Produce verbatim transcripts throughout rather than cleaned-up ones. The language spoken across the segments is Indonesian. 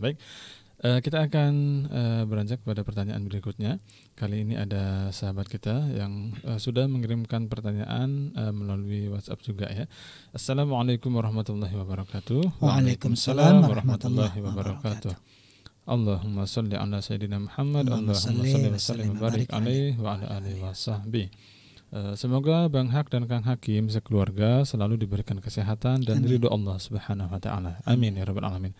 Baik, kita akan beranjak pada pertanyaan berikutnya. Kali ini ada sahabat kita yang sudah mengirimkan pertanyaan melalui WhatsApp juga ya. Assalamualaikum warahmatullahi wabarakatuh. Waalaikumsalam warahmatullahi wabarakatuh. Allahumma salli ala sayyidina Muhammad. Allahumma salli wa sallim wa barik alaihi wa ala alihi wa sahbihi. Semoga Bang Haq dan Kang Hakim sekeluarga selalu diberikan kesehatan dan ridho Allah Subhanahu wa taala. Amin ya rabbal alamin.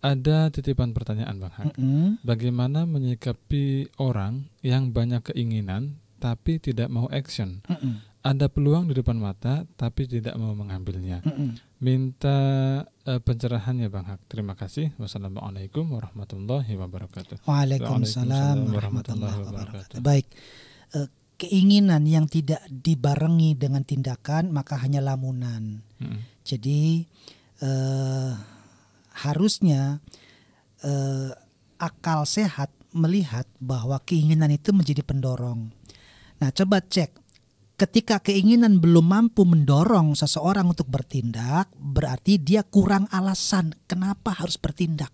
Ada titipan pertanyaan Bang Haq. Mm-hmm. Bagaimana menyikapi orang yang banyak keinginan tapi tidak mau action? Mm-hmm. Ada peluang di depan mata tapi tidak mau mengambilnya. Mm-hmm. Minta uh, pencerahannya Bang Haq. Terima kasih. Wassalamualaikum warahmatullahi wabarakatuh. Waalaikumsalam warahmatullahi wabarakatuh. Baik. Uh, Keinginan yang tidak dibarengi dengan tindakan maka hanya lamunan. Hmm. Jadi eh, harusnya eh, akal sehat melihat bahwa keinginan itu menjadi pendorong. Nah, coba cek, ketika keinginan belum mampu mendorong seseorang untuk bertindak, berarti dia kurang alasan kenapa harus bertindak.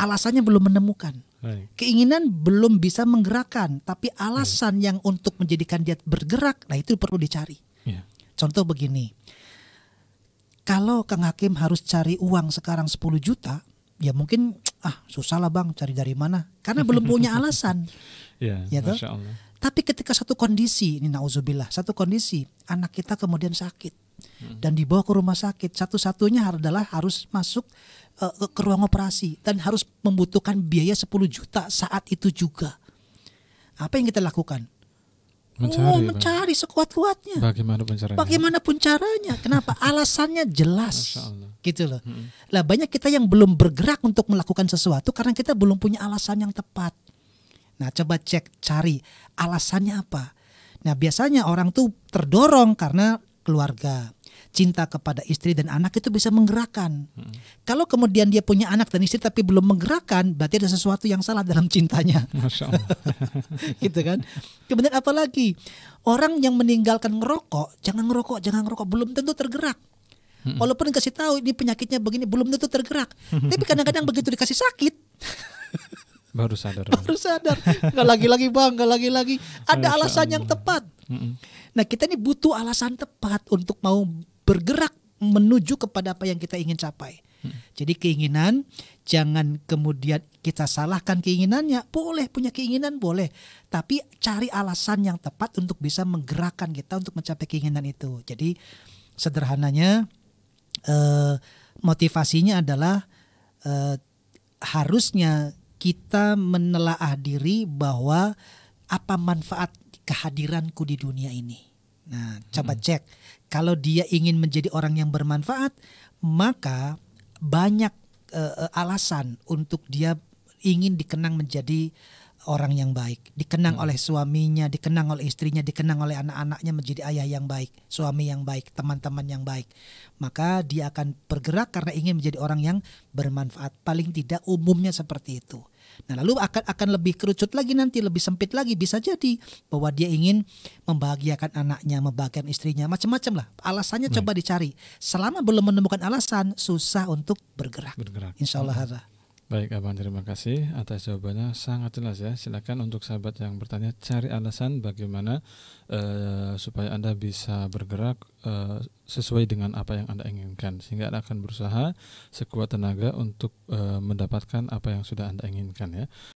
Alasannya belum menemukan. Keinginan belum bisa menggerakkan, tapi alasan yeah. yang untuk menjadikan dia bergerak, nah itu perlu dicari. Yeah. Contoh begini, kalau Kang Hakim harus cari uang sekarang sepuluh juta, ya mungkin ah susah lah bang, cari dari mana? Karena belum punya alasan. Yeah, ya toh? Tapi ketika satu kondisi, ini na'udzubillah, satu kondisi anak kita kemudian sakit hmm. dan dibawa ke rumah sakit, satu-satunya adalah harus masuk uh, ke ruang operasi dan harus membutuhkan biaya sepuluh juta saat itu juga. Apa yang kita lakukan? Mencari, oh, mencari sekuat-kuatnya. Bagaimanapun caranya. Bagaimanapun caranya. Kenapa? Alasannya jelas. Gitu loh. Hmm. Lah banyak kita yang belum bergerak untuk melakukan sesuatu karena kita belum punya alasan yang tepat. Nah, coba cek, cari alasannya apa. Nah, biasanya orang tuh terdorong karena keluarga, cinta kepada istri dan anak itu bisa menggerakkan. Hmm. Kalau kemudian dia punya anak dan istri tapi belum menggerakkan, berarti ada sesuatu yang salah dalam cintanya. Masya Allah. Gitu kan. Kemudian apalagi orang yang meninggalkan ngerokok, jangan ngerokok, jangan ngerokok, belum tentu tergerak. Hmm. Walaupun dikasih tahu ini penyakitnya begini, belum tentu tergerak. Tapi kadang-kadang begitu dikasih sakit. Baru sadar. Baru sadar. Nggak lagi-lagi bang, nggak lagi-lagi. Ada alasan yang tepat. Nah, kita ini butuh alasan tepat untuk mau bergerak menuju kepada apa yang kita ingin capai. Jadi keinginan, jangan kemudian kita salahkan keinginannya. Boleh punya keinginan, boleh. Tapi cari alasan yang tepat untuk bisa menggerakkan kita untuk mencapai keinginan itu. Jadi sederhananya eh, motivasinya adalah eh, harusnya kita menelaah diri bahwa apa manfaat kehadiranku di dunia ini. Nah, coba hmm. cek. Kalau dia ingin menjadi orang yang bermanfaat, maka banyak uh, alasan untuk dia ingin dikenang menjadi orang yang baik. Dikenang hmm. oleh suaminya, dikenang oleh istrinya, dikenang oleh anak-anaknya menjadi ayah yang baik, suami yang baik, teman-teman yang baik. Maka dia akan bergerak karena ingin menjadi orang yang bermanfaat. Paling tidak umumnya seperti itu. Nah, lalu akan akan lebih kerucut lagi nanti, lebih sempit lagi, bisa jadi bahwa dia ingin membahagiakan anaknya, membahagiakan istrinya, macam-macam lah. Alasannya Baik. Coba dicari. Selama belum menemukan alasan, susah untuk bergerak. bergerak. Insyaallah. Allah. Baik, Abang, terima kasih atas jawabannya, sangat jelas ya. Silakan untuk sahabat yang bertanya, cari alasan bagaimana uh, supaya Anda bisa bergerak uh, sesuai dengan apa yang Anda inginkan, sehingga Anda akan berusaha sekuat tenaga untuk uh, mendapatkan apa yang sudah Anda inginkan ya.